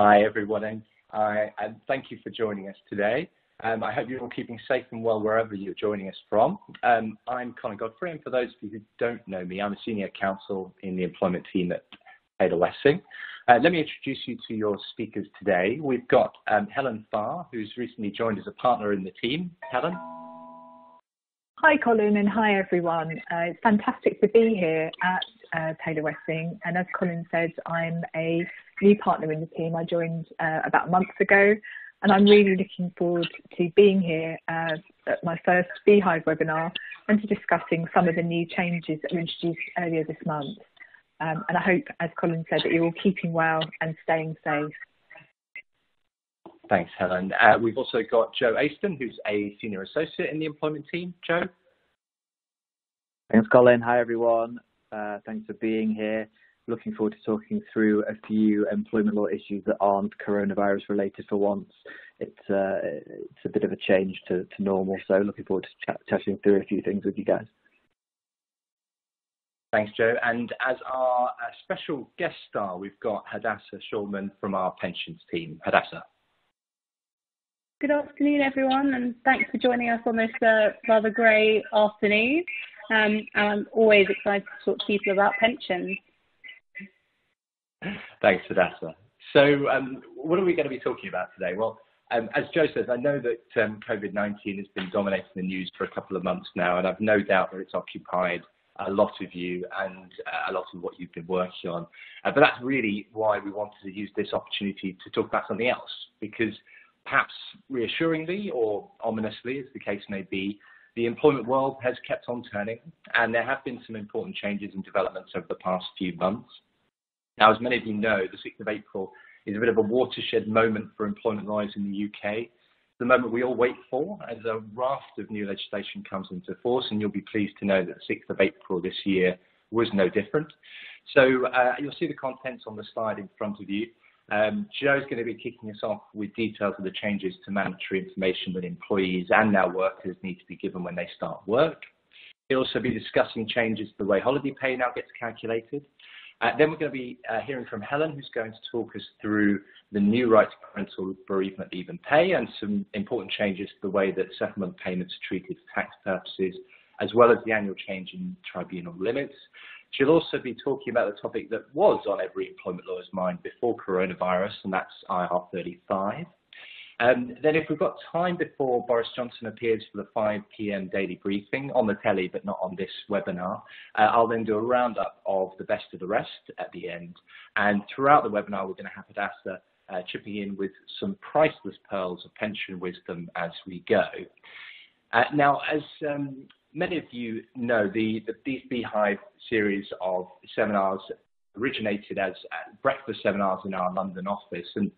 Hi everyone, and thank you for joining us today. I hope you're all keeping safe and well wherever you're joining us from. I'm Colin Godfrey, and for those of you who don't know me, I'm a senior counsel in the employment team at Taylor Wessing. Let me introduce you to your speakers today. We've got Helen Farr, who's recently joined as a partner in the team. Helen? Hi Colin, and hi everyone. It's fantastic to be here at Taylor Wessing, and as Colin said, I'm a new partner in the team. I joined about a month ago, and I'm really looking forward to being here at my first Beehive webinar and to discussing some of the new changes that were introduced earlier this month. And I hope, as Colin said, that you're all keeping well and staying safe. Thanks, Helen. We've also got Joe Aston, who's a senior associate in the employment team. Joe? Thanks, Colin. Hi, everyone. Thanks for being here. Looking forward to talking through a few employment law issues that aren't coronavirus related for once. It's a bit of a change to normal, so looking forward to chatting through a few things with you guys. Thanks, Joe. And as our special guest star, we've got Hadassah Shulman from our pensions team. Hadassah. Good afternoon, everyone, and thanks for joining us on this rather grey afternoon. I'm always excited to talk to people about pensions. Thanks, Hadassah. So what are we going to be talking about today? Well, as Joe says, I know that COVID-19 has been dominating the news for a couple of months now, and I've no doubt that it's occupied a lot of you and a lot of what you've been working on. But that's really why we wanted to use this opportunity to talk about something else, because perhaps reassuringly or ominously, as the case may be, the employment world has kept on turning, and there have been some important changes and developments over the past few months. Now, as many of you know, the 6th of April is a bit of a watershed moment for employment laws in the UK. It's the moment we all wait for as a raft of new legislation comes into force, and you'll be pleased to know that the 6th of April this year was no different. So you'll see the contents on the slide in front of you. Joe's going to be kicking us off with details of the changes to mandatory information that employees and now workers need to be given when they start work. He'll also be discussing changes to the way holiday pay now gets calculated. Then we're going to be hearing from Helen, who's going to talk us through the new right to parental bereavement leave and pay, and some important changes to the way that settlement payments are treated for tax purposes, as well as the annual change in tribunal limits. She'll also be talking about the topic that was on every employment lawyer's mind before coronavirus, and that's IR35. Then if we've got time before Boris Johnson appears for the 5 PM daily briefing on the telly, but not on this webinar, I'll then do a roundup of the best of the rest at the end. And throughout the webinar, we're going to have Hadassah chipping in with some priceless pearls of pension wisdom as we go. Now, as many of you know, these Beehive series of seminars originated as breakfast seminars in our London office. And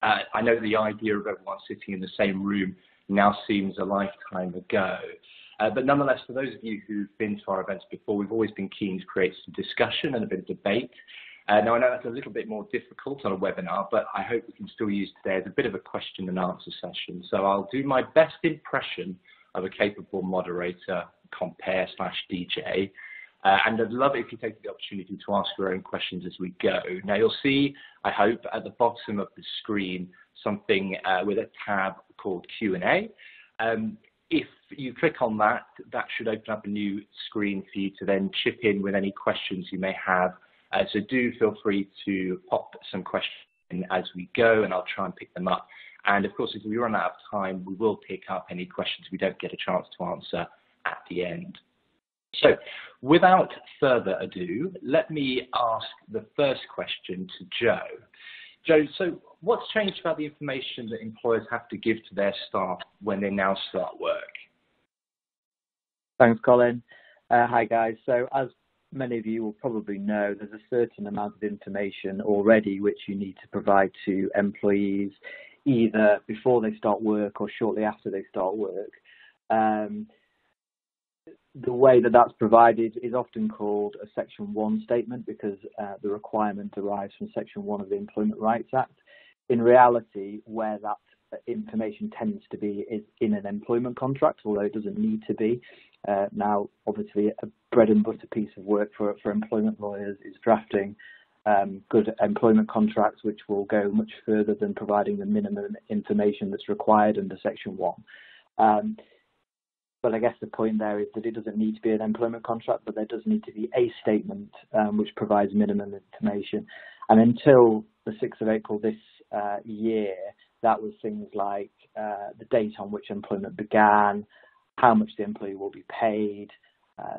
I know the idea of everyone sitting in the same room now seems a lifetime ago. But nonetheless, for those of you who've been to our events before, we've always been keen to create some discussion and a bit of debate. Now, I know that's a little bit more difficult on a webinar, but I hope we can still use today as a bit of a question and answer session. So I'll do my best impression of a capable moderator, compare/DJ. And I'd love it if you take the opportunity to ask your own questions as we go. Now, you'll see, I hope, at the bottom of the screen, something with a tab called Q&A. If you click on that, that should open up a new screen for you to then chip in with any questions you may have. So do feel free to pop some questions in as we go, and I'll try and pick them up. And of course, if we run out of time, we will pick up any questions we don't get a chance to answer at the end. So without further ado, let me ask the first question to Joe. Joe, so what's changed about the information that employers have to give to their staff when they now start work? Thanks, Colin. Hi, guys. So as many of you will probably know, there's a certain amount of information already which you need to provide to employees either before they start work or shortly after they start work. The way that that's provided is often called a Section 1 statement because the requirement derives from Section 1 of the Employment Rights Act. In reality, where that information tends to be is in an employment contract, although it doesn't need to be. Now, obviously, a bread and butter piece of work for employment lawyers is drafting good employment contracts, which will go much further than providing the minimum information that's required under Section 1. But I guess the point there is that it doesn't need to be an employment contract, but there does need to be a statement which provides minimum information. And until the 6th of April this year, that was things like the date on which employment began, how much the employee will be paid,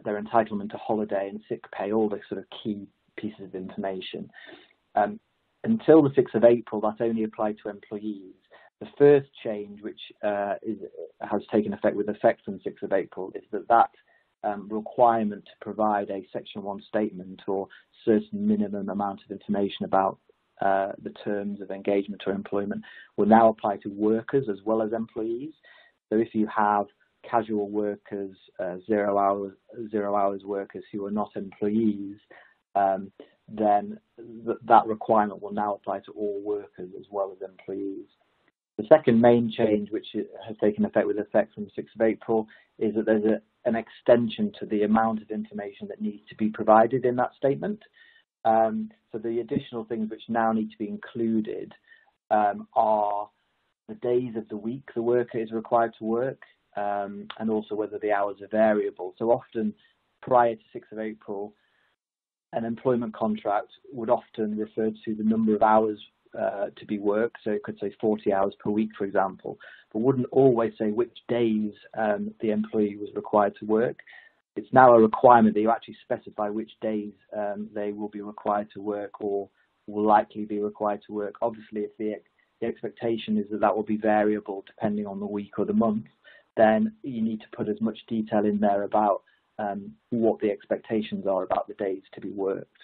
their entitlement to holiday and sick pay, all the sort of key pieces of information. Until the 6th of April, that only applied to employees. The first change, which has taken effect with effect from the 6th of April, is that requirement to provide a Section 1 statement or certain minimum amount of information about the terms of engagement or employment will now apply to workers as well as employees. So if you have casual workers, zero hours workers who are not employees, then that requirement will now apply to all workers as well as employees. The second main change, which has taken effect with effect from the 6th of April, is that there's an extension to the amount of information that needs to be provided in that statement. So the additional things which now need to be included are the days of the week the worker is required to work, and also whether the hours are variable. So often, prior to 6th of April, an employment contract would often refer to the number of hours to be worked, so it could say 40 hours per week, for example, but wouldn't always say which days the employee was required to work. It's now a requirement that you actually specify which days they will be required to work or will likely be required to work. Obviously, if the expectation is that that will be variable depending on the week or the month, then you need to put as much detail in there about what the expectations are about the days to be worked.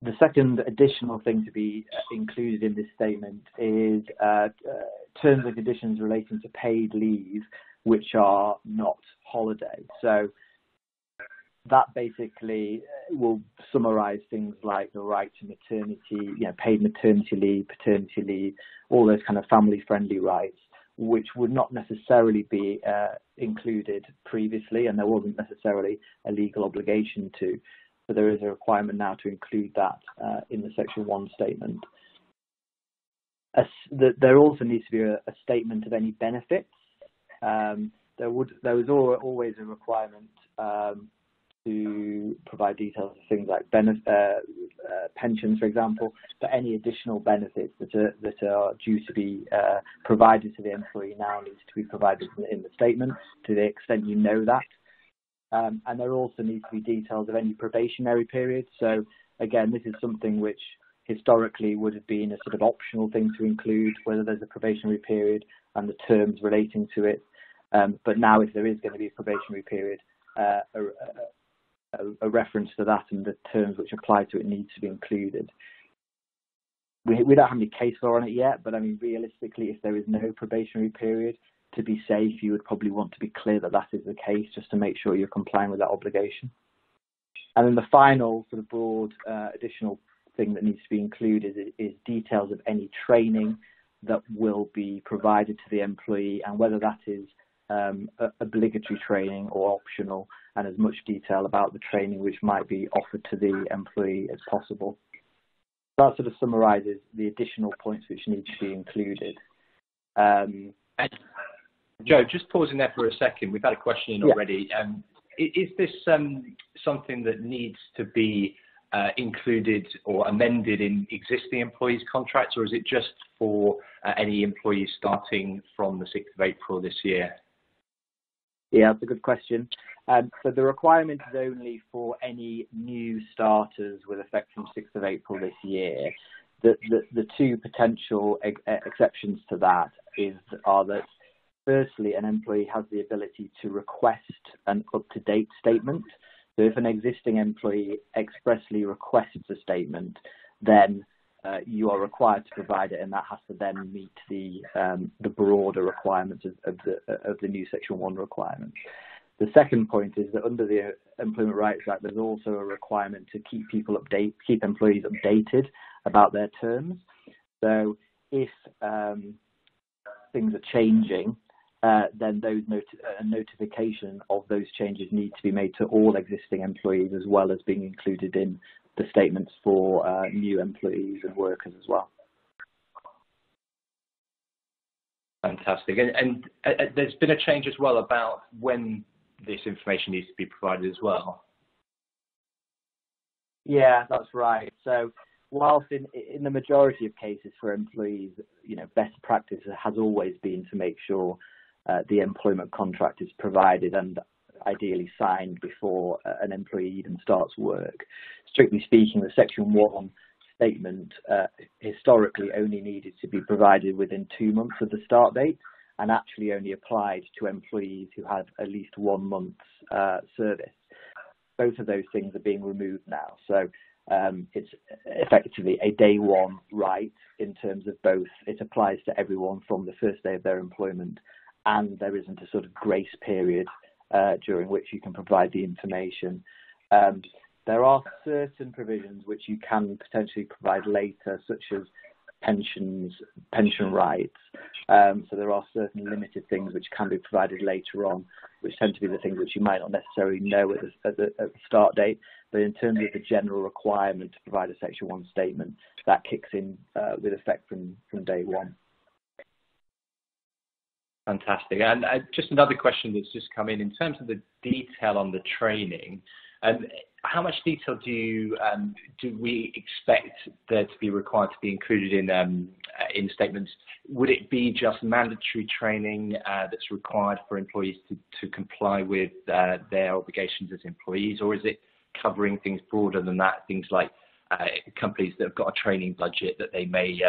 The second additional thing to be included in this statement is terms and conditions relating to paid leave, which are not holiday. So that basically will summarise things like the right to maternity, paid maternity leave, paternity leave, all those kind of family-friendly rights, which would not necessarily be included previously, and there wasn't necessarily a legal obligation to. But there is a requirement now to include that in the Section 1 statement. There also needs to be a statement of any benefits. There was always a requirement to provide details of things like pensions, for example, but any additional benefits that are due to be provided to the employee now needs to be provided in the statement to the extent you know that. And there also need to be details of any probationary period. So again, this is something which historically would have been a sort of optional thing to include, whether there's a probationary period and the terms relating to it. But now if there is going to be a probationary period, a reference to that and the terms which apply to it needs to be included. We don't have any case law on it yet, but I mean, realistically, if there is no probationary period, to be safe, you would probably want to be clear that that is the case, just to make sure you're complying with that obligation. And then the final sort of broad additional thing that needs to be included is details of any training that will be provided to the employee, and whether that is obligatory training or optional, and as much detail about the training which might be offered to the employee as possible. That sort of summarises the additional points which need to be included. Joe, just pausing there for a second. We've had a question in already. Yeah. Is this something that needs to be included or amended in existing employees' contracts, or is it just for any employees starting from the 6th of April this year? Yeah, that's a good question. So the requirement is only for any new starters with effect from 6th of April this year. The two potential exceptions to that are that, firstly, an employee has the ability to request an up-to-date statement. So if an existing employee expressly requests a statement, then you are required to provide it, and that has to then meet the broader requirements of the new Section 1 requirements. The second point is that under the Employment Rights Act, there's also a requirement to keep employees updated about their terms. So if things are changing, then those notification of those changes need to be made to all existing employees, as well as being included in the statements for new employees and workers as well. Fantastic. And there's been a change as well about when this information needs to be provided as well. Yeah, that's right. So whilst in the majority of cases for employees, you know, best practice has always been to make sure the employment contract is provided and ideally signed before an employee even starts work. Strictly speaking, the Section 1 statement historically only needed to be provided within 2 months of the start date, and actually only applied to employees who had at least 1 month's service. Both of those things are being removed now. So it's effectively a day one right in terms of both. It applies to everyone from the first day of their employment, and there isn't a sort of grace period during which you can provide the information. There are certain provisions which you can potentially provide later, such as pensions, pension rights. So there are certain limited things which can be provided later on, which tend to be the things which you might not necessarily know at the start date. But in terms of the general requirement to provide a Section 1 statement, that kicks in with effect from day one. Fantastic. And just another question that's just come in terms of the detail on the training. How much detail do we expect there to be required to be included in statements? Would it be just mandatory training that's required for employees to comply with their obligations as employees, or is it covering things broader than that? Things like companies that have got a training budget that they may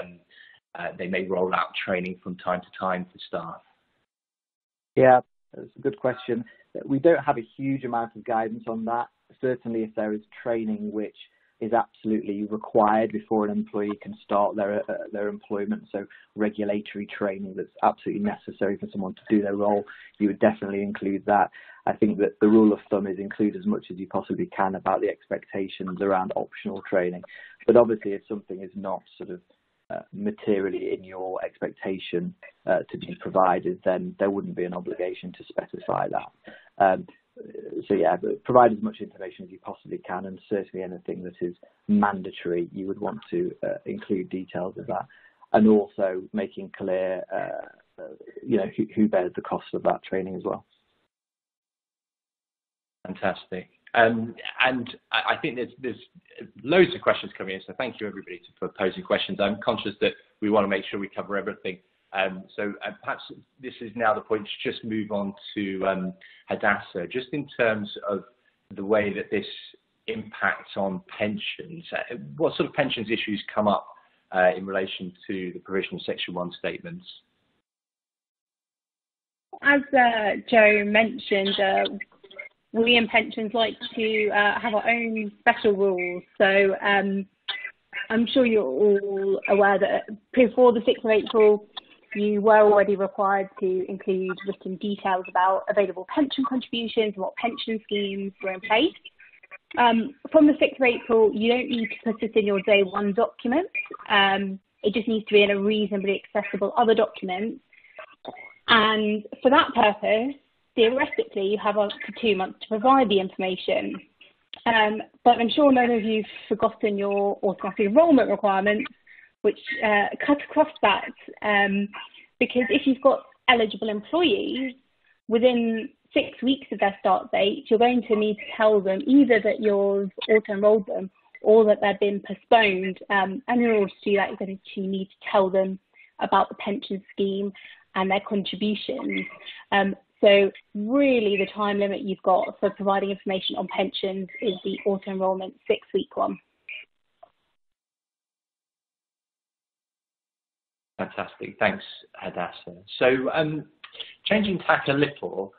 roll out training from time to time for staff. Yeah, that's a good question. We don't have a huge amount of guidance on that. Certainly, if there is training which is absolutely required before an employee can start their employment, so regulatory training that's absolutely necessary for someone to do their role, you would definitely include that. I think that the rule of thumb is include as much as you possibly can about the expectations around optional training. But obviously, if something is not sort of materially in your expectation to be provided, then there wouldn't be an obligation to specify that. So yeah, but provide as much information as you possibly can, and certainly anything that is mandatory, you would want to include details of that, and also making clear, you know, who bears the cost of that training as well. Fantastic. And I think there's loads of questions coming in, so thank you everybody for posing questions. I'm conscious that we want to make sure we cover everything. So perhaps this is now the point to just move on to Hadassah, just in terms of the way that this impacts on pensions. What sort of pensions issues come up in relation to the provision of Section 1 statements? As Joe mentioned, we in pensions like to have our own special rules. So I'm sure you're all aware that before the 6th of April, you were already required to include written details about available pension contributions and what pension schemes were in place. From the 6th of April, you don't need to put this in your day one document. It just needs to be in a reasonably accessible other document. And for that purpose, theoretically, you have up to 2 months to provide the information. But I'm sure none of you have forgotten your automatic enrolment requirements, which cut across that, because if you've got eligible employees, within 6 weeks of their start date, you're going to need to tell them either that you've auto-enrolled them or that they've been postponed. And in order to do that, you're going to need to tell them about the pension scheme and their contributions. So really the time limit you've got for providing information on pensions is the auto-enrolment 6-week one. Fantastic. Thanks, Hadassah. So changing tack a little,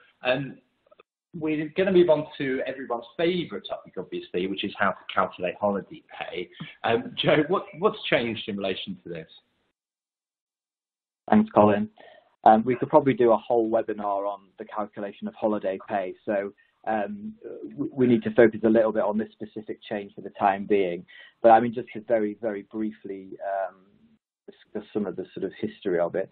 we're going to move on to everyone's favourite topic, obviously, which is how to calculate holiday pay. Joe, what's changed in relation to this? Thanks, Colin. We could probably do a whole webinar on the calculation of holiday pay, so we need to focus a little bit on this specific change for the time being. But I mean, just to very, very briefly discuss some of the sort of history of it.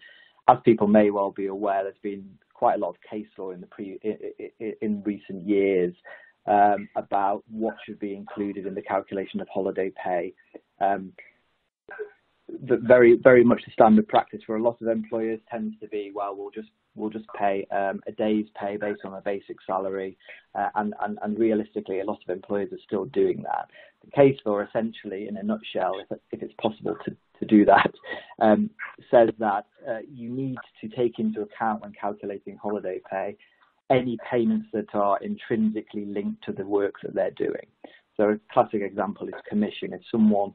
As people may well be aware, there's been quite a lot of case law in the in recent years about what should be included in the calculation of holiday pay. Very, very much the standard practice for a lot of employers tends to be, well, we'll just pay a day's pay based on a basic salary, and realistically, a lot of employers are still doing that. The case law, essentially, in a nutshell, if it's possible to do that, says that you need to take into account when calculating holiday pay any payments that are intrinsically linked to the work that they're doing. So a classic example is commission. If someone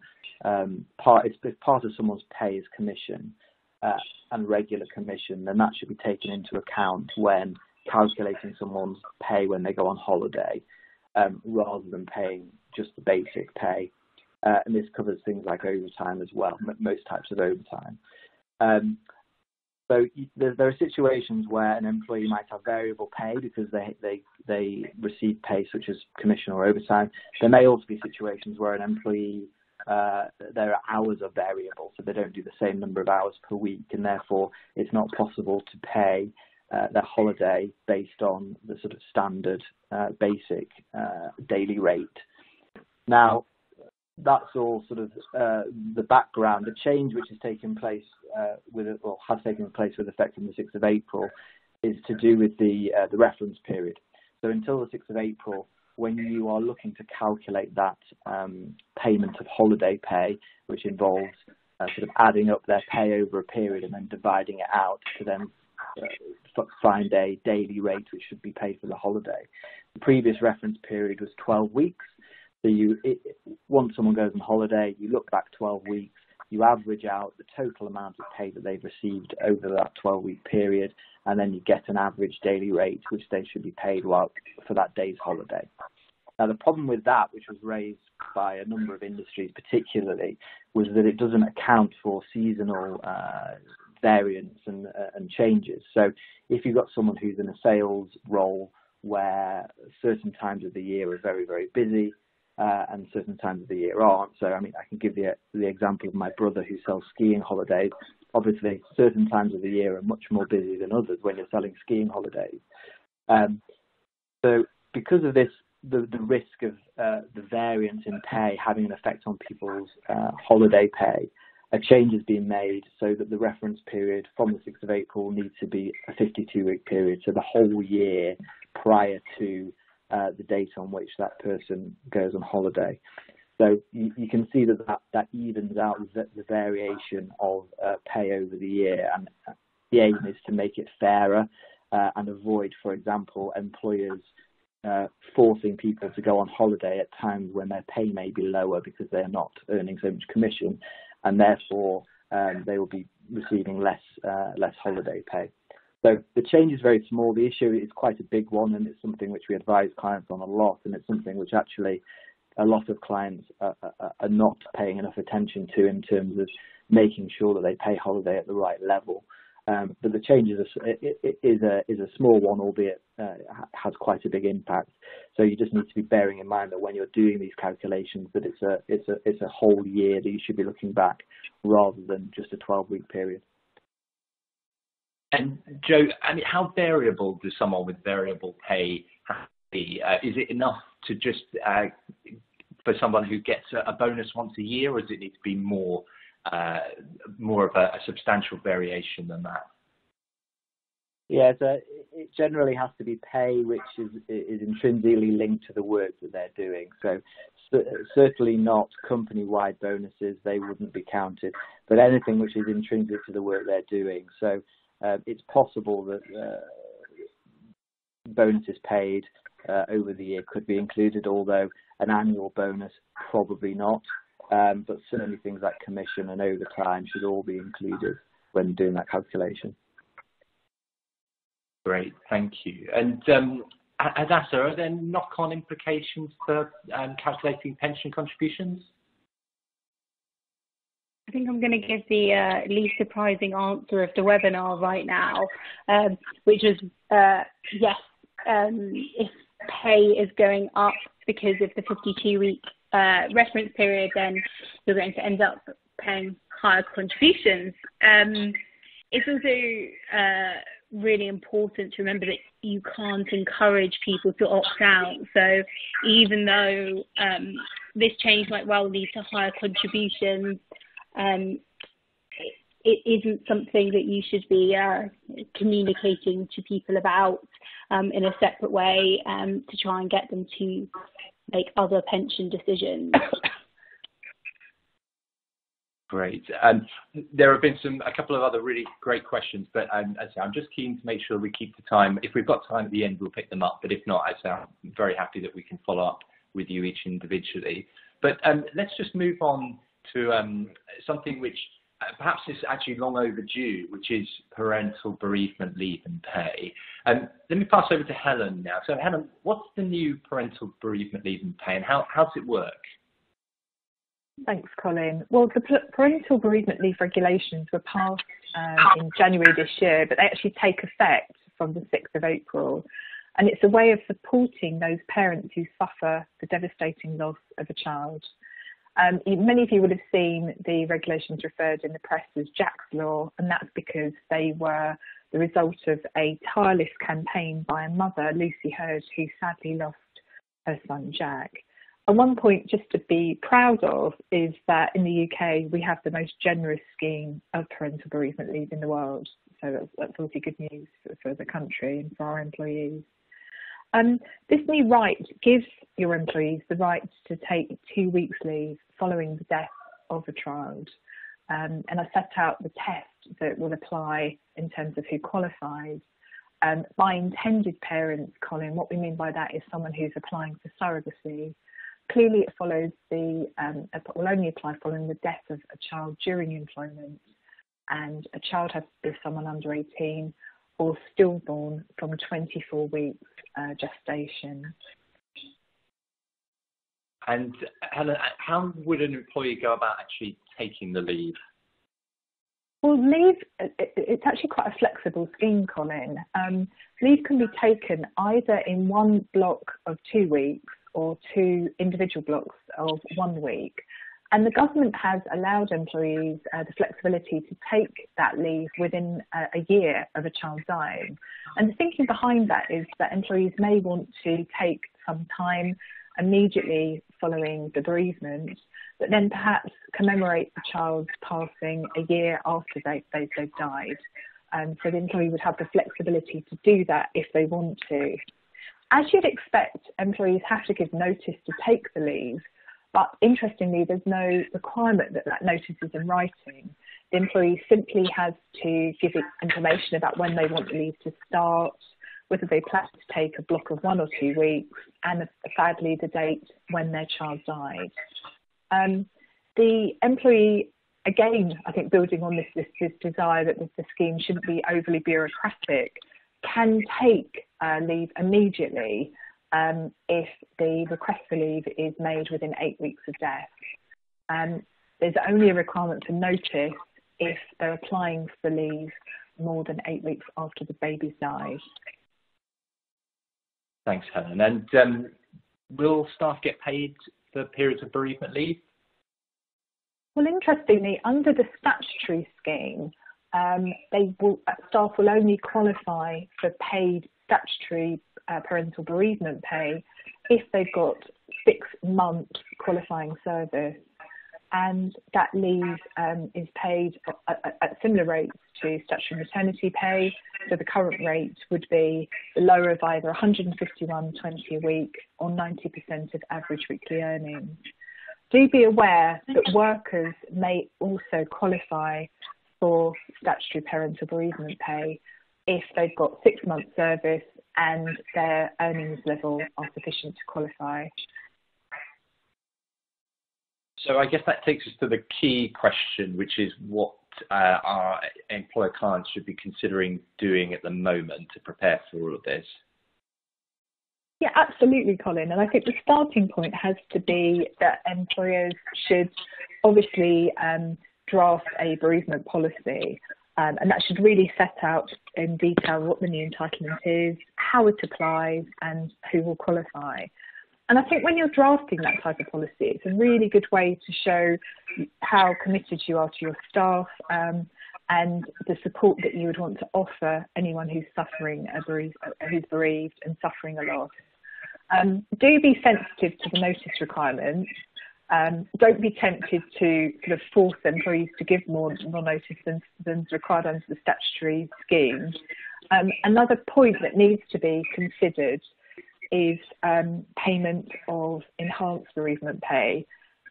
part of someone's pay is commission and regular commission, then that should be taken into account when calculating someone's pay when they go on holiday, rather than paying just the basic pay. And this covers things like overtime as well, most types of overtime. So there are situations where an employee might have variable pay because they receive pay such as commission or overtime. There may also be situations where an employee, their hours are variable, so they don't do the same number of hours per week, and therefore it's not possible to pay their holiday based on the sort of standard basic daily rate. Now, that's all sort of the background. The change which has taken place with effect from the 6th of April is to do with the reference period. So until the 6th of April, when you are looking to calculate that payment of holiday pay, which involves sort of adding up their pay over a period and then dividing it out to then find a daily rate which should be paid for the holiday. The previous reference period was 12 weeks. So once someone goes on holiday, you look back 12 weeks, you average out the total amount of pay that they've received over that 12-week period, and then you get an average daily rate which they should be paid for that day's holiday. Now, the problem with that, which was raised by a number of industries particularly, was that it doesn't account for seasonal variance and changes. So if you've got someone who's in a sales role where certain times of the year are very, very busy, and certain times of the year aren't. So, I mean, I can give the example of my brother who sells skiing holidays. Obviously, certain times of the year are much more busy than others when you're selling skiing holidays. So because of this, the risk of the variance in pay having an effect on people's holiday pay, a change has been made so that the reference period from the 6th of April needs to be a 52-week period, so the whole year prior to the date on which that person goes on holiday. So you can see that evens out the variation of pay over the year, and the aim is to make it fairer and avoid, for example, employers forcing people to go on holiday at times when their pay may be lower because they're not earning so much commission, and therefore they will be receiving less holiday pay. So the change is very small. The issue is quite a big one, and it's something which we advise clients on a lot, and it's something which actually a lot of clients are not paying enough attention to in terms of making sure that they pay holiday at the right level. But the change is a small one, albeit has quite a big impact. So you just need to be bearing in mind that when you're doing these calculations, that it's a whole year that you should be looking back rather than just a 12-week period. And Joe, I mean, how variable does someone with variable pay have to be? Is it enough to just, for someone who gets a bonus once a year, or does it need to be more of a substantial variation than that? Yeah, so it generally has to be pay which is intrinsically linked to the work that they're doing. So certainly not company-wide bonuses, they wouldn't be counted, but anything which is intrinsic to the work they're doing. So it's possible that bonuses paid over the year could be included, although an annual bonus probably not. But certainly things like commission and overtime should all be included when doing that calculation. Great, thank you. And Hadassah, are there knock-on implications for calculating pension contributions? I think I'm going to give the least surprising answer of the webinar right now, which is yes, if pay is going up because of the 52-week reference period, then you're going to end up paying higher contributions. It's also really important to remember that you can't encourage people to opt out. So even though this change might well lead to higher contributions, it isn't something that you should be communicating to people about in a separate way to try and get them to make other pension decisions. Great. There have been a couple of other really great questions, but I'm just keen to make sure we keep the time. If we've got time at the end, we'll pick them up, but if not, I'm very happy that we can follow up with you each individually. But let's just move on to something which perhaps is actually long overdue, which is parental bereavement leave and pay. Let me pass over to Helen now. So Helen, what's the new parental bereavement leave and pay, and how does it work? Thanks, Colin. Well, the parental bereavement leave regulations were passed in January this year, but they actually take effect from the 6th of April. And it's a way of supporting those parents who suffer the devastating loss of a child. Many of you would have seen the regulations referred in the press as Jack's Law, and that's because they were the result of a tireless campaign by a mother, Lucy Hurd, who sadly lost her son Jack. And one point just to be proud of is that in the UK, we have the most generous scheme of parental bereavement leave in the world. So that's obviously good news for the country and for our employees. This new right gives your employees the right to take 2 weeks leave following the death of a child. And I set out the test that will apply in terms of who qualifies. By intended parents, Colin, what we mean by that is someone who's applying for surrogacy. Clearly, it follows the will only apply following the death of a child during employment, and a child has to be someone under 18 or stillborn from 24 weeks gestation. And Helen, how would an employee go about actually taking the leave? Well, leave, it's actually quite a flexible scheme, Colin. Leave can be taken either in one block of 2 weeks or two individual blocks of 1 week. And the government has allowed employees the flexibility to take that leave within a year of a child dying. And the thinking behind that is that employees may want to take some time immediately following the bereavement, but then perhaps commemorate the child's passing a year after they've died. So the employee would have the flexibility to do that if they want to. As you'd expect, employees have to give notice to take the leave, but interestingly, there's no requirement that that notice is in writing. The employee simply has to give information about when they want the leave to start, whether they plan to take a block of 1 or 2 weeks, and sadly, the date when their child died. The employee, again, I think building on this desire that the scheme shouldn't be overly bureaucratic, can take leave immediately if the request for leave is made within 8 weeks of death. There's only a requirement for notice if they're applying for leave more than 8 weeks after the baby's died. Thanks, Helen. And will staff get paid for periods of bereavement leave? Well, interestingly, under the statutory scheme, staff will only qualify for paid statutory parental bereavement pay if they've got 6 months qualifying service, and that leave is paid at similar rates to statutory maternity pay. So the current rate would be the lower of either £151.20 a week or 90% of average weekly earnings. Do be aware that workers may also qualify for statutory parental bereavement pay if they've got 6 months service and their earnings level are sufficient to qualify. So I guess that takes us to the key question, which is what our employer clients should be considering doing at the moment to prepare for all of this. Yeah, absolutely, Colin. And I think the starting point has to be that employers should obviously draft a bereavement policy, and that should really set out in detail what the new entitlement is, how it applies, and who will qualify. And I think when you're drafting that type of policy, it's a really good way to show how committed you are to your staff and the support that you would want to offer anyone who's suffering a bereaved and suffering a loss. Do be sensitive to the notice requirements. Don't be tempted to sort of force employees to give more notice than required under the statutory scheme. Another point that needs to be considered is payment of enhanced bereavement pay.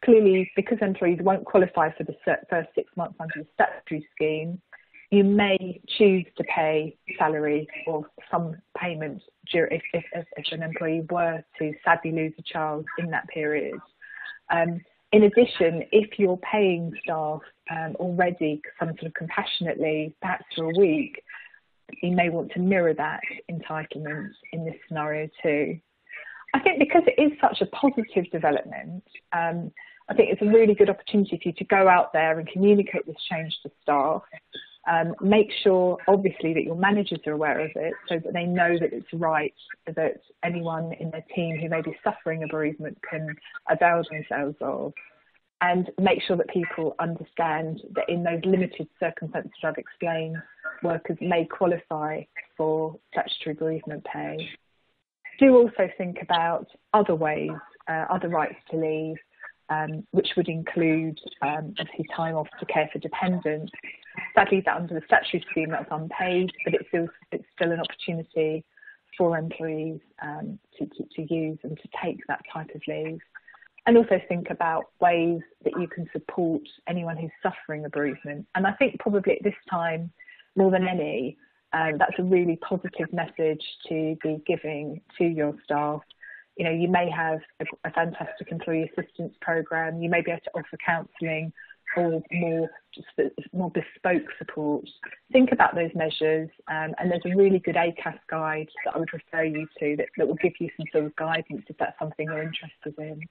Clearly, because employees won't qualify for the first 6 months under the statutory scheme, you may choose to pay salary or some payment if an employee were to sadly lose a child in that period. In addition, if you're paying staff already some sort of compassionately, perhaps for a week, you may want to mirror that entitlement in this scenario too. I think because it is such a positive development, I think it's a really good opportunity for you to go out there and communicate this change to staff. Make sure, obviously, that your managers are aware of it so that they know that it's right, that anyone in their team who may be suffering a bereavement can avail themselves of. And make sure that people understand that in those limited circumstances I've explained, workers may qualify for statutory bereavement pay. Do also think about other ways, other rights to leave, which would include obviously time off to care for dependents. Sadly, that under the statutory scheme that's unpaid, but it's still an opportunity for employees to use and to take that type of leave. And also think about ways that you can support anyone who's suffering a bereavement. And I think probably at this time, more than any, that's a really positive message to be giving to your staff. You know, you may have a fantastic employee assistance program, you may be able to offer counselling or more bespoke support. Think about those measures, and there's a really good ACAS guide that I would refer you to that will give you some sort of guidance if that's something you're interested in.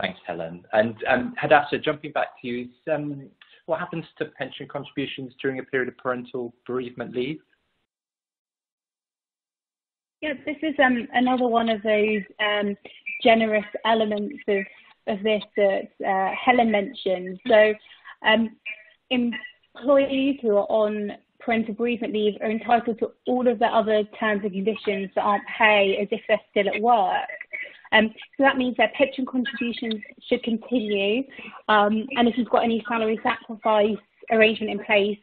Thanks, Helen. And Hadassah, jumping back to you, what happens to pension contributions during a period of parental bereavement leave? Yeah, this is another one of those generous elements of this that Helen mentioned. So employees who are on parental bereavement leave are entitled to all of the other terms and conditions that aren't pay as if they're still at work. So that means their pension contributions should continue, and if you've got any salary sacrifice arrangement in place,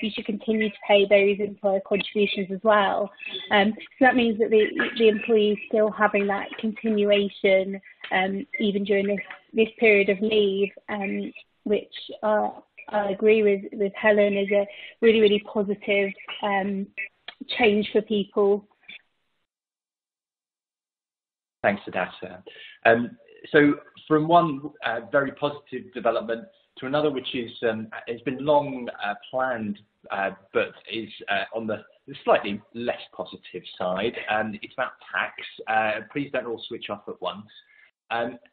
you should continue to pay those employer contributions as well. So that means that the employee is still having that continuation even during this period of leave, which I agree with Helen is a really, really positive change for people. Thanks, Hadassah. So from one very positive development to another, which is has been long planned, but is on the slightly less positive side, and it's about tax. Please don't all switch off at once.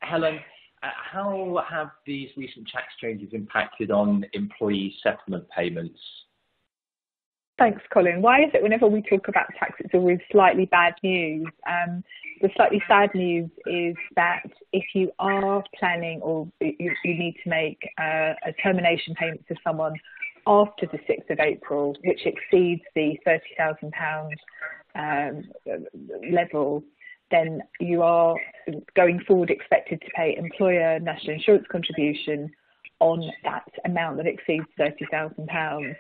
Helen, how have these recent tax changes impacted on employee settlement payments? Thanks, Colin. Why is it whenever we talk about tax, it's always slightly bad news? The slightly sad news is that if you are planning or you need to make a termination payment to someone after the 6th of April, which exceeds the £30,000 level, then you are going forward expected to pay employer national insurance contribution on that amount that exceeds £30,000.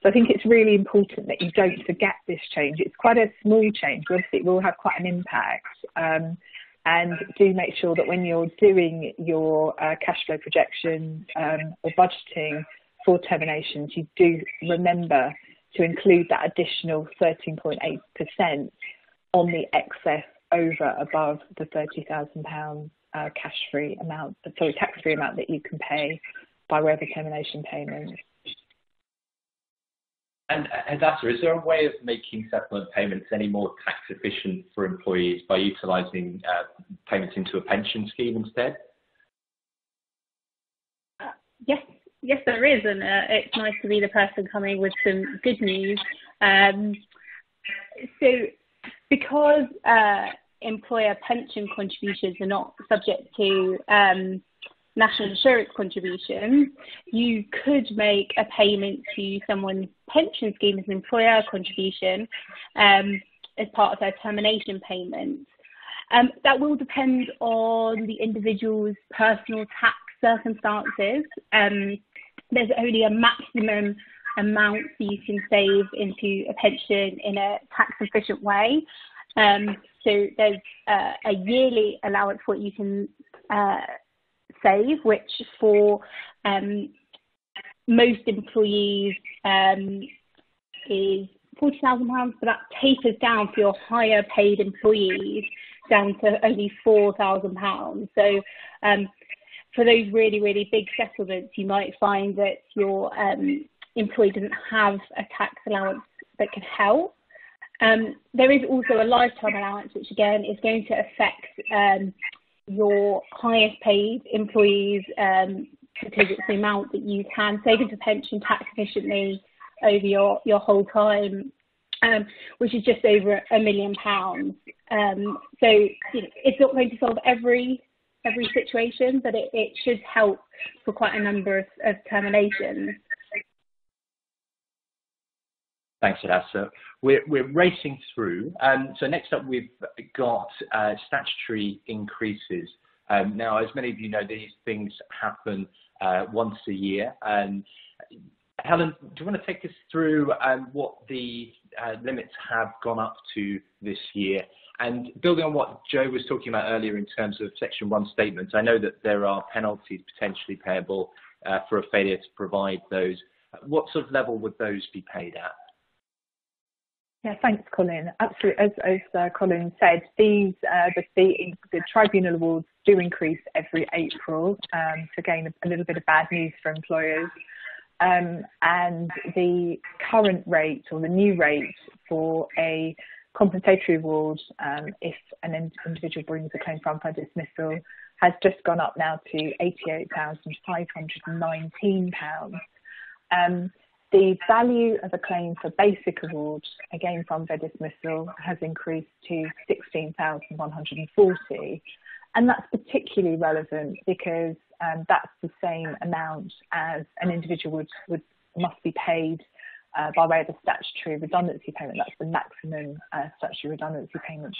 So I think it's really important that you don't forget this change. It's quite a small change, obviously it will have quite an impact. And do make sure that when you're doing your cash flow projections or budgeting for terminations, you do remember to include that additional 13.8% on the excess over above the £30,000 tax-free amount that you can pay by way of a termination payment. And Hadassah, is there a way of making settlement payments any more tax efficient for employees by utilising payments into a pension scheme instead? Yes, there is, and it's nice to be the person coming with some good news. So, because employer pension contributions are not subject to national insurance contributions, you could make a payment to someone's pension scheme as an employer contribution as part of their termination payment. That will depend on the individual's personal tax circumstances. There's only a maximum amount that you can save into a pension in a tax-efficient way. So there's a yearly allowance for what you can save, which for most employees is £40,000, but that tapers down for your higher paid employees down to only £4,000. So for those really, really big settlements, you might find that your employee doesn't have a tax allowance that can help. There is also a lifetime allowance, which again is going to affect your highest paid employees because it's the amount that you can save into pension tax efficiently over your whole time, which is just over £1 million. So you know, it's not going to solve every situation, but it should help for quite a number of terminations. Thanks, Hadassah. We're racing through. So next up, we've got statutory increases. Now, as many of you know, these things happen once a year. Helen, do you want to take us through what the limits have gone up to this year? And building on what Joe was talking about earlier in terms of Section 1 statements, I know that there are penalties potentially payable for a failure to provide those. What sort of level would those be paid at? Yeah, thanks, Colin. Absolutely, as Colin said, these the tribunal awards do increase every April. So again, a little bit of bad news for employers. And the current rate or the new rate for a compensatory award, if an individual brings a claim for unfair dismissal, has just gone up now to £88,519. The value of a claim for basic award, again from their dismissal, has increased to £16,140, and that's particularly relevant because that's the same amount as an individual must be paid by way of the statutory redundancy payment. That's the maximum statutory redundancy payment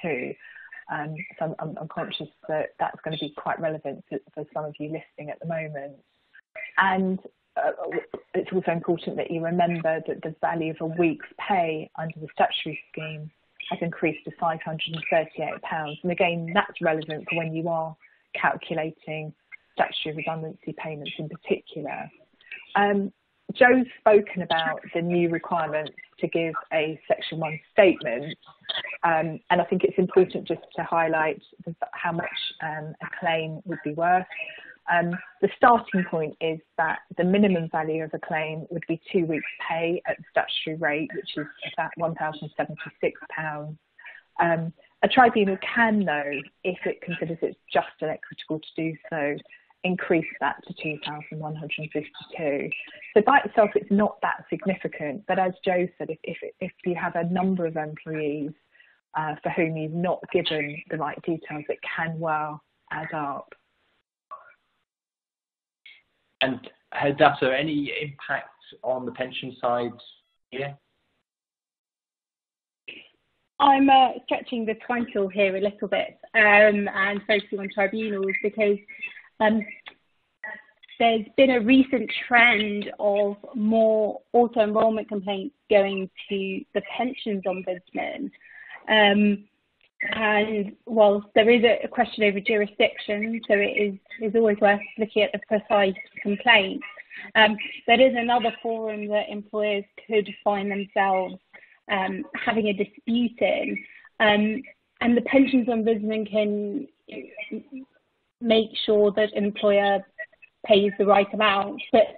too. So I'm conscious that that's going to be quite relevant for some of you listening at the moment. And it's also important that you remember that the value of a week's pay under the statutory scheme has increased to £538. And again, that's relevant for when you are calculating statutory redundancy payments in particular. Joe's spoken about the new requirement to give a Section 1 statement, and I think it's important just to highlight how much a claim would be worth. The starting point is that the minimum value of a claim would be 2 weeks' pay at the statutory rate, which is about £1,076. A tribunal can, though, if it considers it's just inequitable to do so, increase that to £2,152. So by itself, it's not that significant. But as Joe said, if you have a number of employees for whom you've not given the right details, it can well add up. And Hadassah, any impact on the pension side here? I'm stretching the title here a little bit and focusing on tribunals because there's been a recent trend of more auto-enrolment complaints going to the pensions ombudsman. And whilst there is a question over jurisdiction, so it is always worth looking at the precise complaint, there is another forum that employers could find themselves having a dispute in. And the pensions ombudsman can make sure that employer pays the right amount, but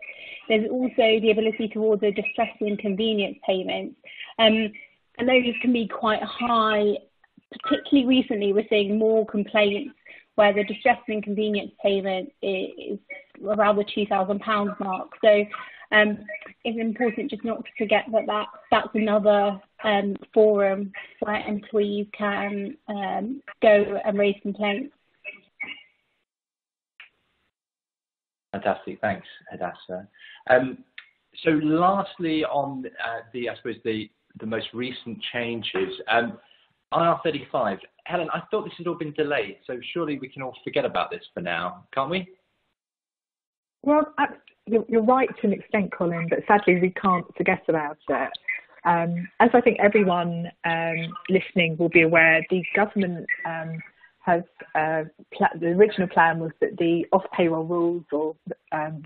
there's also the ability to order distress and inconvenience payments. And those can be quite high. Particularly recently, we're seeing more complaints where the distress and inconvenience payment is around the £2,000 mark. So it's important just not to forget that that's another forum where employees can go and raise complaints. Fantastic. Thanks, Hadassah. So lastly, on the most recent changes, IR35. Helen, I thought this had all been delayed, so surely we can all forget about this for now, can't we? Well, you're right to an extent, Colin, but sadly we can't forget about it. As I think everyone listening will be aware, the government the original plan was that the off-payroll rules or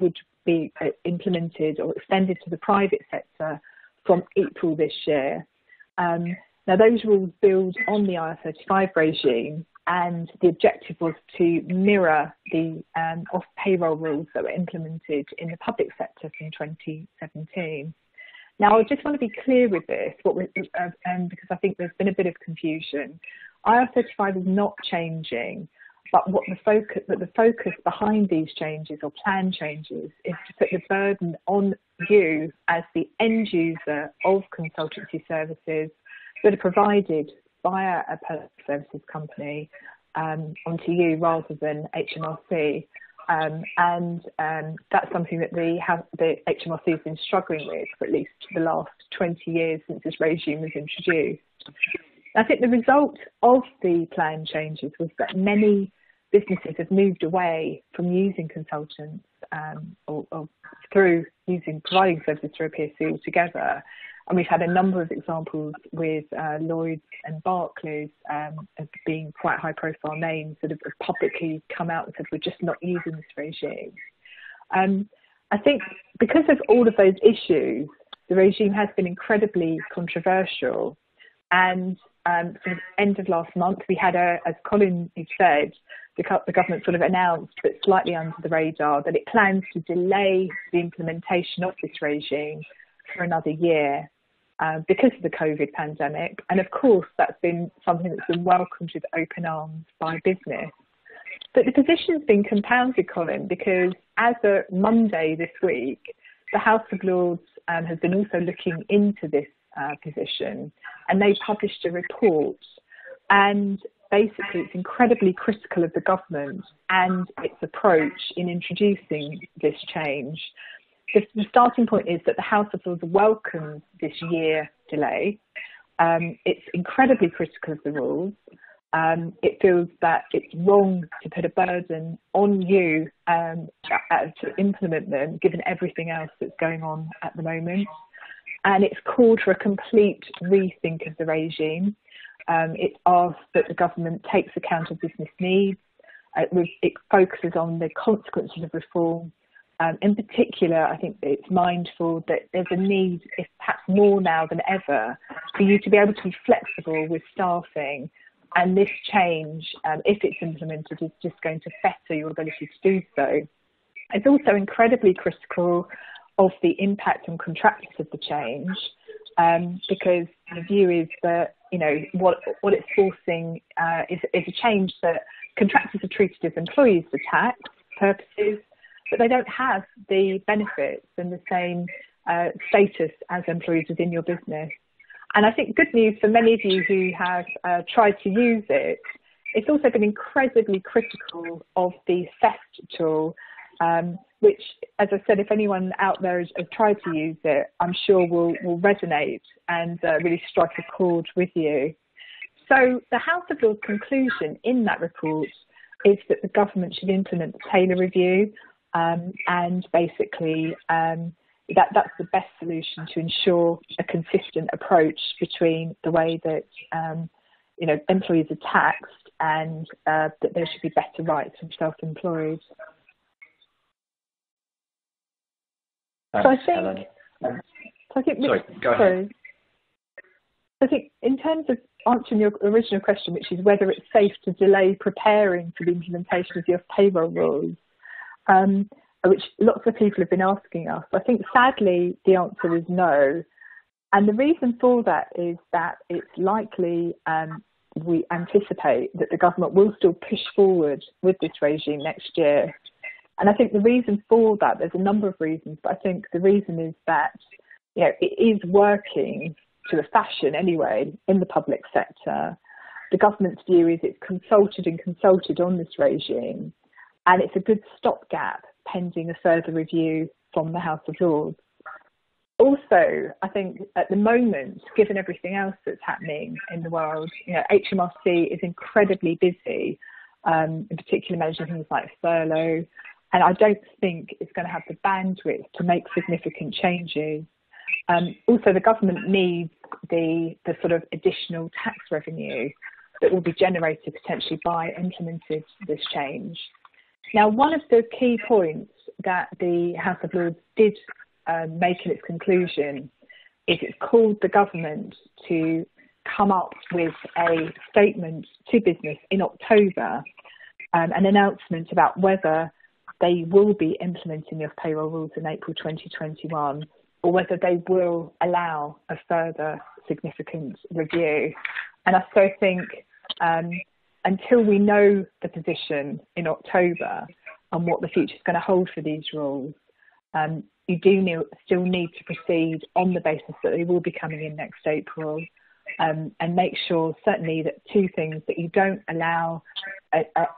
would be implemented or extended to the private sector from April this year. Now, those rules build on the IR35 regime, and the objective was to mirror the off-payroll rules that were implemented in the public sector from 2017. Now, I just want to be clear with this, because I think there's been a bit of confusion. IR35 is not changing, but the focus behind these changes or plan changes is to put the burden on you as the end user of consultancy services that are provided via a public services company onto you rather than HMRC. That's something that the HMRC has been struggling with for at least the last 20 years since this regime was introduced. I think the result of the plan changes was that many businesses have moved away from using consultants providing services through a PSC altogether. And we've had a number of examples with Lloyds and Barclays as being quite high-profile names that have publicly come out and said, we're just not using this regime. I think because of all of those issues, the regime has been incredibly controversial. And sort of end of last month, we had, as Colin had said, the government sort of announced, but slightly under the radar, that it plans to delay the implementation of this regime for another year because of the COVID pandemic. And of course, that's been something that's been welcomed with open arms by business. But the position's been compounded, Colin, because as of Monday this week, the House of Lords has been also looking into this position, and they published a report, and basically it's incredibly critical of the government and its approach in introducing this change. The starting point is that the House of Lords welcomes this year delay. It's incredibly critical of the rules. It feels that it's wrong to put a burden on you to implement them, given everything else that's going on at the moment. And it's called for a complete rethink of the regime. It asks that the government takes account of business needs. It focuses on the consequences of reform. In particular, I think it's mindful that there's a need, if perhaps more now than ever, for you to be able to be flexible with staffing. And this change, if it's implemented, is just going to fetter your ability to do so. It's also incredibly critical of the impact on contractors of the change, because the view is that, you know, what it's forcing is a change that contractors are treated as employees for tax purposes, but they don't have the benefits and the same status as employees within your business. And I think good news for many of you who have tried to use it, it's also been incredibly critical of the SEST tool, which, as I said, if anyone out there has tried to use it, I'm sure will resonate and really strike a chord with you. So the House of Lords conclusion in that report is that the government should implement the Taylor review, and basically that's the best solution to ensure a consistent approach between the way that employees are taxed and that there should be better rights for self-employed. I think in terms of answering your original question, which is whether it's safe to delay preparing for the implementation of the off-payroll rules, which lots of people have been asking us, I think sadly the answer is no. And the reason for that is that it's likely, we anticipate, that the government will still push forward with this regime next year. And I think the reason for that, there's a number of reasons, but I think the reason is that, you know, it is working to a fashion anyway in the public sector. The government's view is it's consulted and consulted on this regime, and it's a good stopgap pending a further review from the House of Lords. Also, I think at the moment, given everything else that's happening in the world, you know, HMRC is incredibly busy, in particular managing things like furlough, and I don't think it's going to have the bandwidth to make significant changes. Also, the government needs the sort of additional tax revenue that will be generated potentially by implementing this change. Now, one of the key points that the House of Lords did make in its conclusion is it called the government to come up with a statement to business in October, an announcement about whether they will be implementing the payroll rules in April 2021, or whether they will allow a further significant review. And I so think until we know the position in October and what the future is going to hold for these rules, you do still need to proceed on the basis that they will be coming in next April, and make sure certainly that two things, that you don't allow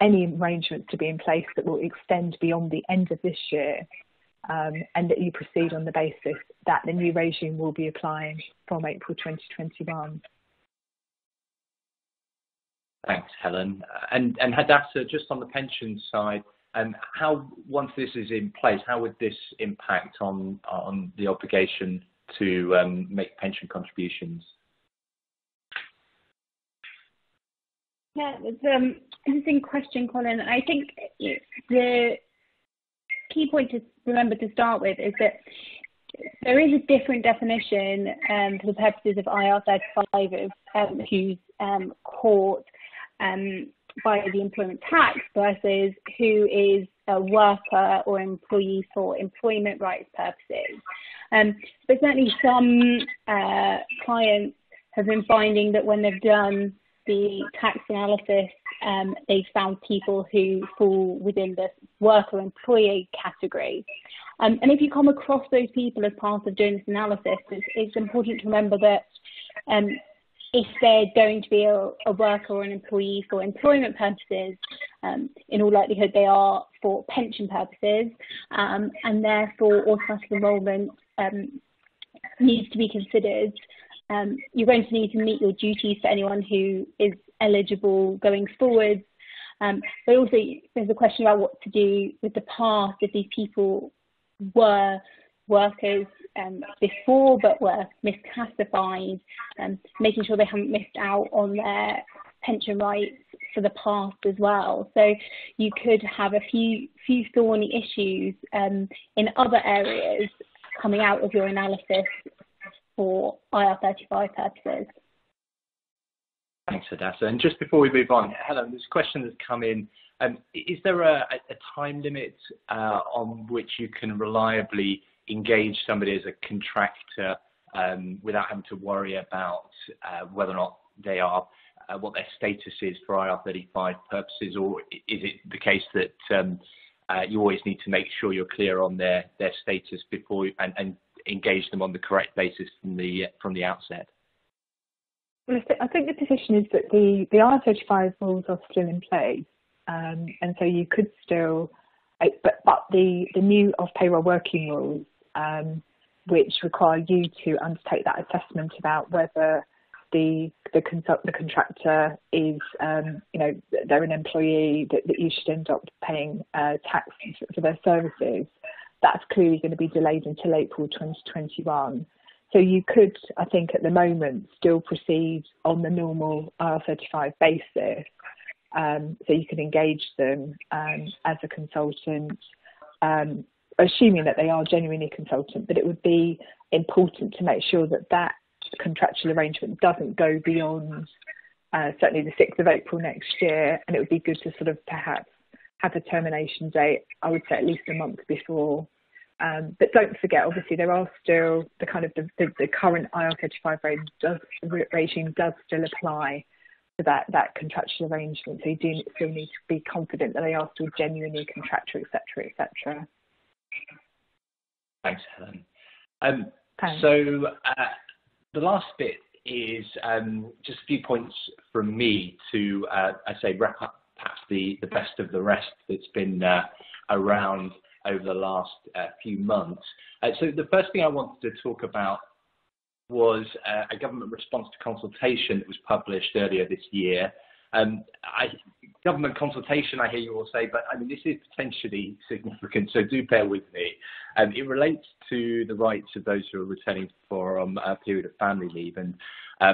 any arrangements to be in place that will extend beyond the end of this year, and that you proceed on the basis that the new regime will be applying from April 2021. Thanks, Helen. And Hadassah, just on the pension side, how, once this is in place, how would this impact on the obligation to make pension contributions? Yeah, it's an interesting question, Colin. I think the key point to remember to start with is that there is a different definition for the purposes of IR35 of who's caught by the employment tax versus who is a worker or employee for employment rights purposes. But certainly some clients have been finding that when they've done the tax analysis, they found people who fall within the worker-employee category. And if you come across those people as part of doing this analysis, it's important to remember that if they're going to be a worker or an employee for employment purposes, in all likelihood they are for pension purposes, and therefore automatic enrolment needs to be considered. You're going to need to meet your duties for anyone who is eligible going forward. But also there's a question about what to do with the past if these people were workers before but were misclassified, making sure they haven't missed out on their pension rights for the past as well. So you could have a few thorny issues in other areas coming out of your analysis for IR35 purposes. Thanks, Hadassah. And just before we move on, Helen, this question has come in. Is there a time limit on which you can reliably engage somebody as a contractor without having to worry about whether or not they are, what their status is for IR35 purposes, or is it the case that you always need to make sure you're clear on their status before and engage them on the correct basis from the outset? Well, I think the position is that the IR35 rules are still in place, and so you could still, but the new off-payroll working rules, which require you to undertake that assessment about whether the contractor is, you know, they're an employee, that you should end up paying tax for their services. That's clearly going to be delayed until April 2021. So you could, I think, at the moment, still proceed on the normal IR35 basis. So you can engage them as a consultant, assuming that they are genuinely a consultant, but it would be important to make sure that that contractual arrangement doesn't go beyond certainly the 6th of April next year, and it would be good to sort of perhaps have a termination date, I would say at least a month before. But don't forget, obviously, there are still the kind of the current IR35 regime does still apply to that contractual arrangement. So you do still need to be confident that they are still genuinely contractual, etc., etc. Thanks, Helen. Thanks. So the last bit is just a few points from me to, I say, wrap up perhaps the best of the rest that's been around over the last few months. So the first thing I wanted to talk about was a government response to consultation that was published earlier this year. Government consultation, I hear you all say, but I mean, this is potentially significant, so do bear with me. It relates to the rights of those who are returning from a period of family leave, and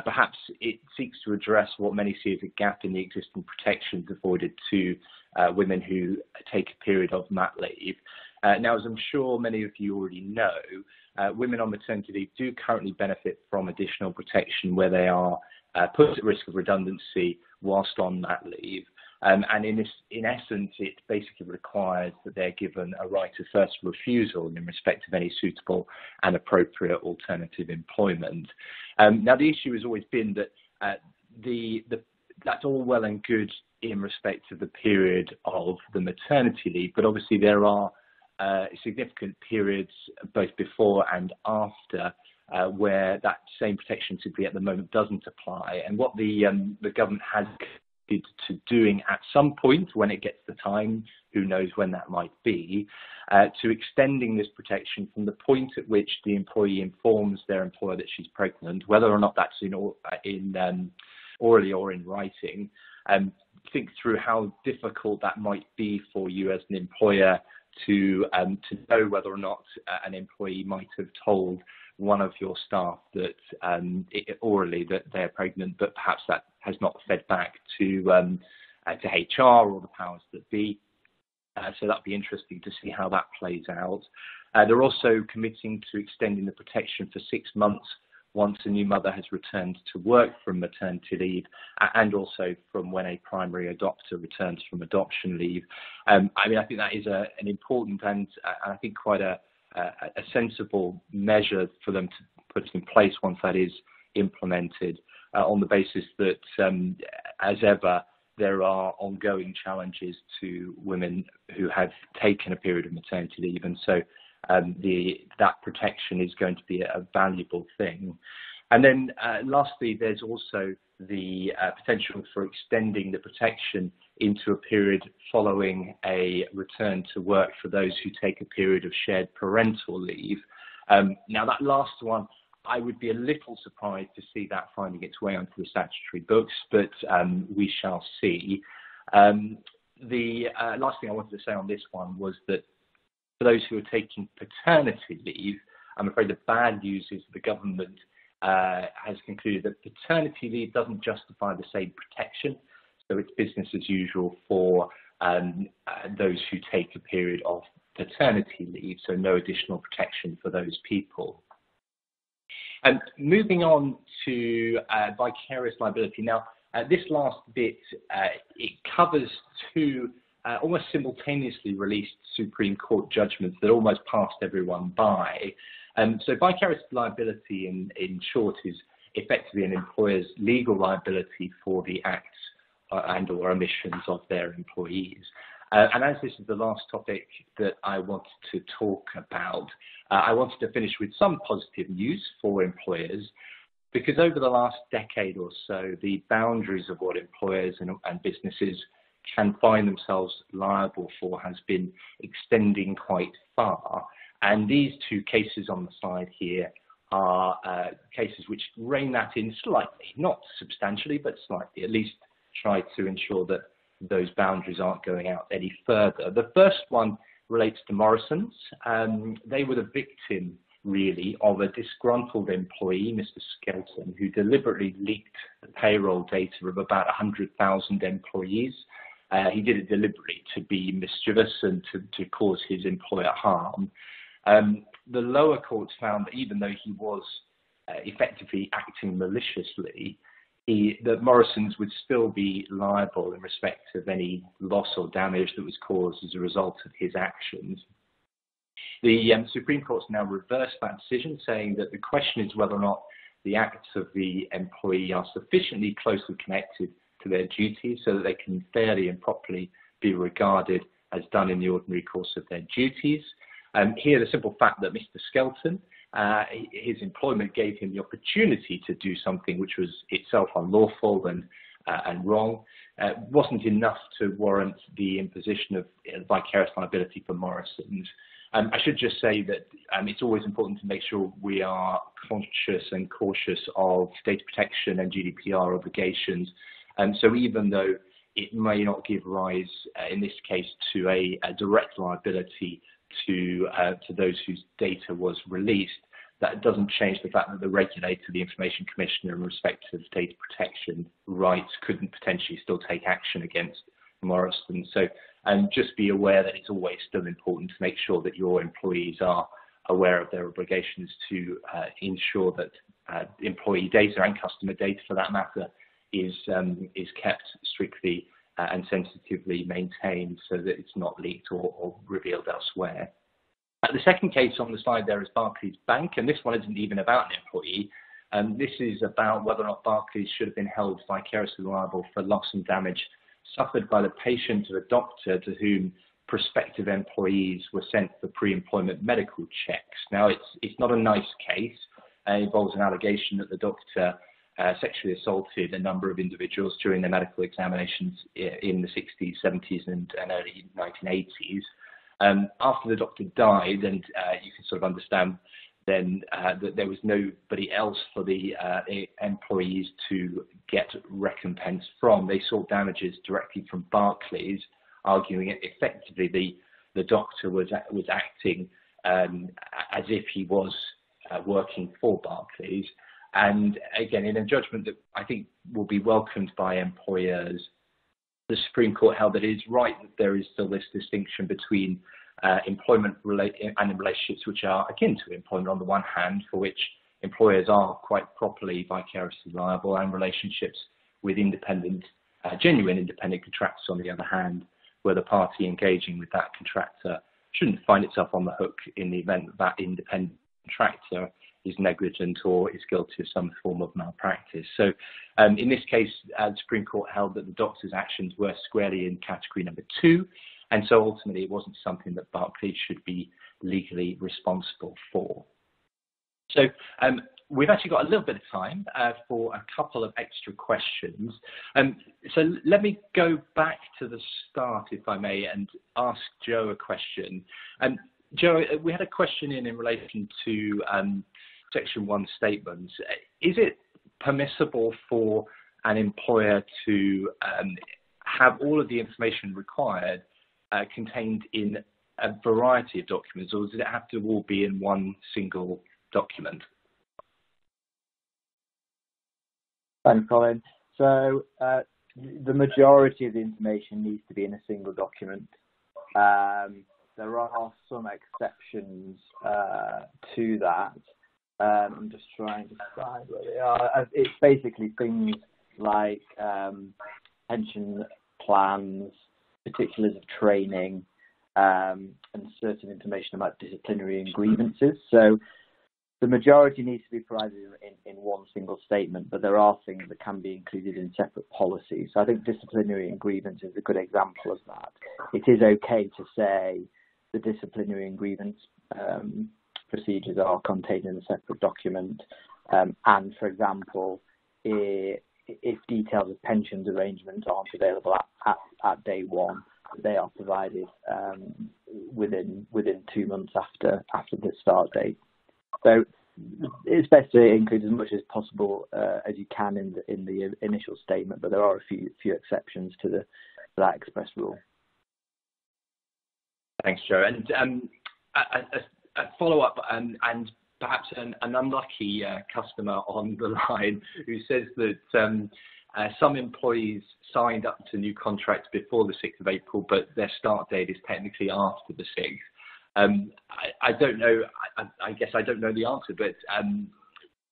perhaps it seeks to address what many see as a gap in the existing protections afforded to women who take a period of mat leave. Now, as I'm sure many of you already know, women on maternity leave do currently benefit from additional protection where they are put at risk of redundancy whilst on mat leave. And in essence, it basically requires that they're given a right of first refusal in respect of any suitable and appropriate alternative employment. Now, the issue has always been that that's all well and good in respect of the period of the maternity leave, but obviously there are significant periods both before and after where that same protection simply at the moment doesn't apply. And what the government has committed to doing at some point when it gets the time, who knows when that might be, to extending this protection from the point at which the employee informs their employer that she's pregnant, whether or not that's orally or in writing. Think through how difficult that might be for you as an employer to know whether or not an employee might have told one of your staff that orally that they're pregnant, but perhaps that has not fed back to HR or the powers that be. So that'd be interesting to see how that plays out. They're also committing to extending the protection for 6 months once a new mother has returned to work from maternity leave, and also from when a primary adopter returns from adoption leave. I mean, I think that is an important and I think quite a sensible measure for them to put in place once that is implemented, on the basis that, as ever, there are ongoing challenges to women who have taken a period of maternity leave, and so that protection is going to be a valuable thing. And then lastly, there's also the potential for extending the protection into a period following a return to work for those who take a period of shared parental leave. Now, that last one, I would be a little surprised to see that finding its way onto the statutory books, but we shall see. The last thing I wanted to say on this one was that for those who are taking paternity leave, I'm afraid the bad news is the government has concluded that paternity leave doesn't justify the same protection, so it's business as usual for those who take a period of paternity leave, so no additional protection for those people. And moving on to vicarious liability. Now, this last bit, it covers two almost simultaneously released Supreme Court judgments that almost passed everyone by. So vicarious liability, in short, is effectively an employer's legal liability for the acts and or omissions of their employees. And as this is the last topic that I wanted to talk about, I wanted to finish with some positive news for employers, because over the last decade or so, the boundaries of what employers and businesses can find themselves liable for has been extending quite far. And these two cases on the side here are cases which rein that in slightly, not substantially, but slightly, at least try to ensure that those boundaries aren't going out any further. The first one relates to Morrison's. They were the victim, really, of a disgruntled employee, Mr. Skelton, who deliberately leaked the payroll data of about 100,000 employees. He did it deliberately to be mischievous and to cause his employer harm. The lower courts found that even though he was effectively acting maliciously, that Morrison's would still be liable in respect of any loss or damage that was caused as a result of his actions. The Supreme Court's now reversed that decision, saying that the question is whether or not the acts of the employee are sufficiently closely connected to their duties so that they can fairly and properly be regarded as done in the ordinary course of their duties. Here, the simple fact that Mr. Skelton, his employment gave him the opportunity to do something which was itself unlawful and wrong, wasn't enough to warrant the imposition of vicarious liability for Morrison. I should just say that it's always important to make sure we are conscious and cautious of data protection and GDPR obligations. And so even though it may not give rise, in this case, to a direct liability to those whose data was released, that doesn't change the fact that the regulator, the Information Commissioner, in respect of data protection rights, couldn't potentially still take action against Morrison. So just be aware that it's always still important to make sure that your employees are aware of their obligations to ensure that employee data and customer data, for that matter, is kept strictly and sensitively maintained so that it's not leaked or revealed elsewhere. The second case on the slide there is Barclays Bank, and this one isn't even about an employee. This is about whether or not Barclays should have been held vicariously liable for loss and damage suffered by the patient of a doctor to whom prospective employees were sent for pre-employment medical checks. Now, it's not a nice case. It involves an allegation that the doctor sexually assaulted a number of individuals during their medical examinations in the 60s, 70s, and early 1980s. After the doctor died, and you can sort of understand then that there was nobody else for the employees to get recompense from. They sought damages directly from Barclays, arguing that effectively the doctor was acting as if he was working for Barclays. And again, in a judgment that I think will be welcomed by employers, the Supreme Court held that it is right that there is still this distinction between employment and relationships which are akin to employment on the one hand, for which employers are quite properly vicariously liable, and relationships with independent, genuine independent contractors on the other hand, where the party engaging with that contractor shouldn't find itself on the hook in the event that that independent contractor is negligent or is guilty of some form of malpractice. So in this case, the Supreme Court held that the doctor's actions were squarely in category number 2, and so ultimately it wasn't something that Barclays should be legally responsible for. So we've actually got a little bit of time for a couple of extra questions. So let me go back to the start, if I may, and ask Joe a question. Joe, we had a question in relation to Section 1 statements. Is it permissible for an employer to have all of the information required contained in a variety of documents, or does it have to all be in one single document? Thanks, Colin. So the majority of the information needs to be in a single document. There are some exceptions to that. I'm just trying to decide where they are. It's basically things like pension plans, particulars of training, and certain information about disciplinary and grievances. So the majority needs to be provided in one single statement, but there are things that can be included in separate policies. So I think disciplinary and grievance is a good example of that. It is okay to say the disciplinary and grievance procedures are contained in a separate document, and for example, if details of pensions arrangements aren't available at day one, they are provided within 2 months after the start date. So it's best to include as much as possible as you can in the initial statement, but there are a few exceptions to that express rule. Thanks, Joe. And a follow-up and perhaps an unlucky customer on the line who says that some employees signed up to new contracts before the 6th of April, but their start date is technically after the 6th. I don't know, I guess I don't know the answer, but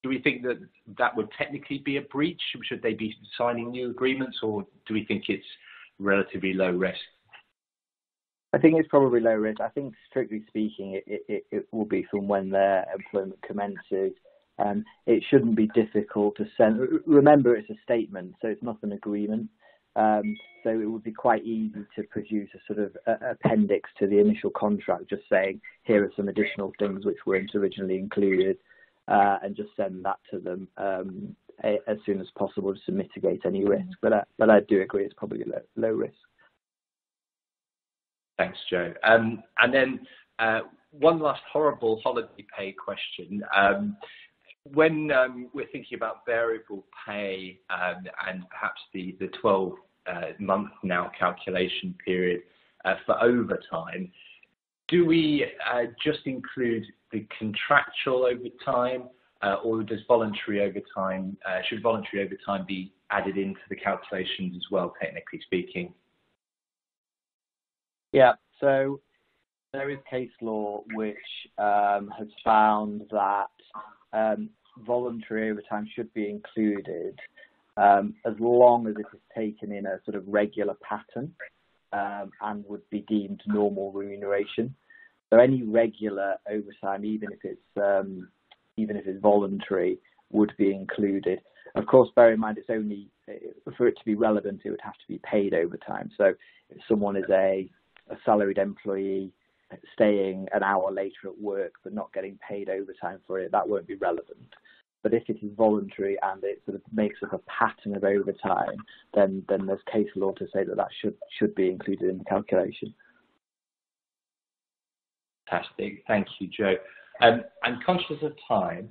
do we think that that would technically be a breach? Should they be signing new agreements, or do we think it's relatively low risk? I think it's probably low risk. I think, strictly speaking, it will be from when their employment commences. It shouldn't be difficult to send. Remember, it's a statement, so it's not an agreement. So it would be quite easy to produce a sort of appendix to the initial contract, just saying, here are some additional things which weren't originally included, and just send that to them as soon as possible just to mitigate any risk. But I do agree it's probably low risk. Thanks, Joe. And then one last horrible holiday pay question. When we're thinking about variable pay and perhaps the 12-month now calculation period for overtime, do we just include the contractual overtime, or does voluntary overtime? Should voluntary overtime be added into the calculations as well, technically speaking? Yeah. So there is case law which has found that voluntary overtime should be included as long as it is taken in a sort of regular pattern and would be deemed normal remuneration. So any regular overtime, even if it's voluntary, would be included. Of course, bear in mind, it's only for it to be relevant, it would have to be paid overtime. So if someone is a salaried employee staying an hour later at work but not getting paid overtime for it, that won't be relevant. But if it is voluntary and it sort of makes up a pattern of overtime, then there's case law to say that should be included in the calculation. Fantastic. Thank you, Joe. I'm conscious of time,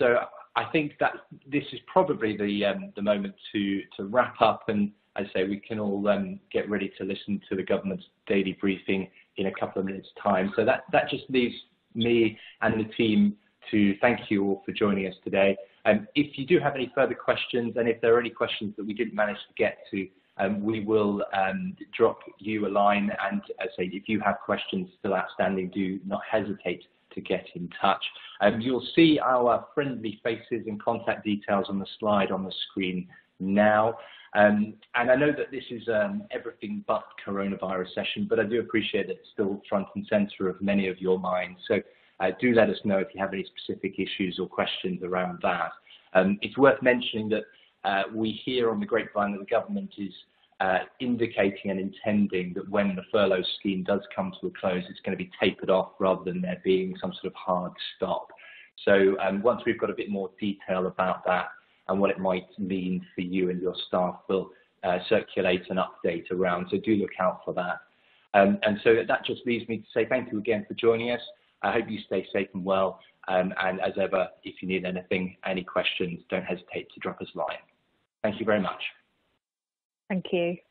so I think that this is probably the moment to wrap up, and as I say, we can all get ready to listen to the government's daily briefing in a couple of minutes' time. So that just leaves me and the team to thank you all for joining us today. If you do have any further questions, and if there are any questions that we didn't manage to get to, we will drop you a line, and as I say, if you have questions still outstanding, do not hesitate to get in touch. You'll see our friendly faces and contact details on the slide on the screen now. And I know that this is everything but coronavirus session, but I do appreciate that it's still front and centre of many of your minds. So do let us know if you have any specific issues or questions around that. It's worth mentioning that we hear on the grapevine that the government is indicating and intending that when the furlough scheme does come to a close, it's going to be tapered off rather than there being some sort of hard stop. So once we've got a bit more detail about that and what it might mean for you and your staff, we'll circulate an update around. So do look out for that. And so that just leaves me to say thank you again for joining us. I hope you stay safe and well. And as ever, if you need anything, any questions, don't hesitate to drop us a line. Thank you very much. Thank you.